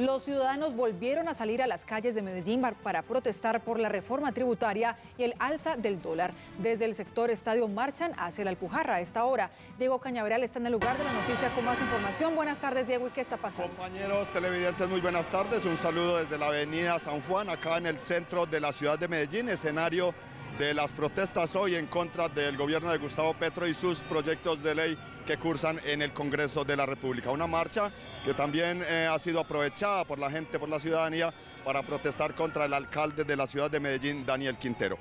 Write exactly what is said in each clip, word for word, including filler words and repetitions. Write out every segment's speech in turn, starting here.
Los ciudadanos volvieron a salir a las calles de Medellín para protestar por la reforma tributaria y el alza del dólar. Desde el sector Estadio marchan hacia La Alpujarra a esta hora. Diego Cañaveral está en el lugar de la noticia con más información. Buenas tardes, Diego, ¿y qué está pasando? Compañeros televidentes, muy buenas tardes. Un saludo desde la avenida San Juan, acá en el centro de la ciudad de Medellín, escenario de las protestas hoy en contra del gobierno de Gustavo Petro y sus proyectos de ley que cursan en el Congreso de la República. Una marcha que también eh, ha sido aprovechada por la gente, por la ciudadanía, para protestar contra el alcalde de la ciudad de Medellín, Daniel Quintero.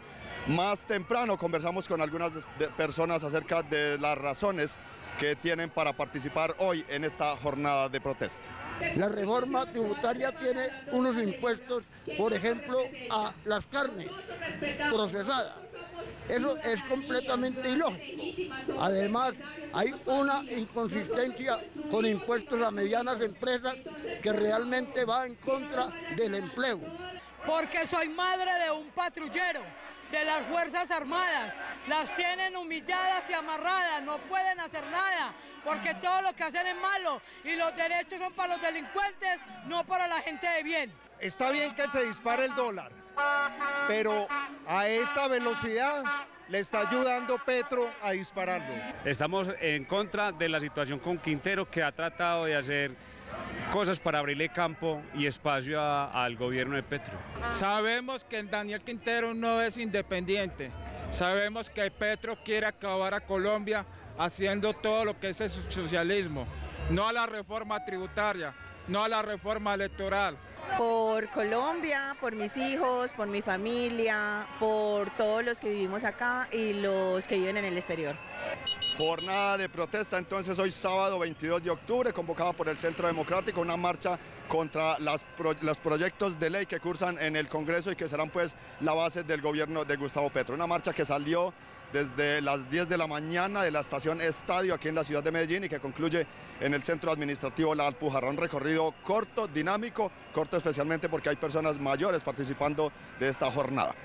Más temprano conversamos con algunas personas acerca de las razones que tienen para participar hoy en esta jornada de protesta. La reforma tributaria tiene unos impuestos, por ejemplo, a las carnes procesadas. Eso es completamente ilógico. Además, hay una inconsistencia con impuestos a medianas empresas que realmente va en contra del empleo. Porque soy madre de un patrullero de las Fuerzas Armadas, las tienen humilladas y amarradas, no pueden hacer nada, porque todo lo que hacen es malo y los derechos son para los delincuentes, no para la gente de bien. Está bien que se dispare el dólar, pero a esta velocidad le está ayudando Petro a dispararlo. Estamos en contra de la situación con Quintero, que ha tratado de hacer cosas para abrirle campo y espacio a, al gobierno de Petro. Sabemos que Daniel Quintero no es independiente, sabemos que Petro quiere acabar a Colombia haciendo todo lo que es el socialismo, no a la reforma tributaria, no a la reforma electoral. Por Colombia, por mis hijos, por mi familia, por todos los que vivimos acá y los que viven en el exterior. Jornada de protesta, entonces hoy sábado veintidós de octubre, convocada por el Centro Democrático, una marcha contra las pro, los proyectos de ley que cursan en el Congreso y que serán pues la base del gobierno de Gustavo Petro. Una marcha que salió desde las diez de la mañana de la estación Estadio aquí en la ciudad de Medellín y que concluye en el centro administrativo La Alpujarra. Un recorrido corto, dinámico, corto especialmente porque hay personas mayores participando de esta jornada.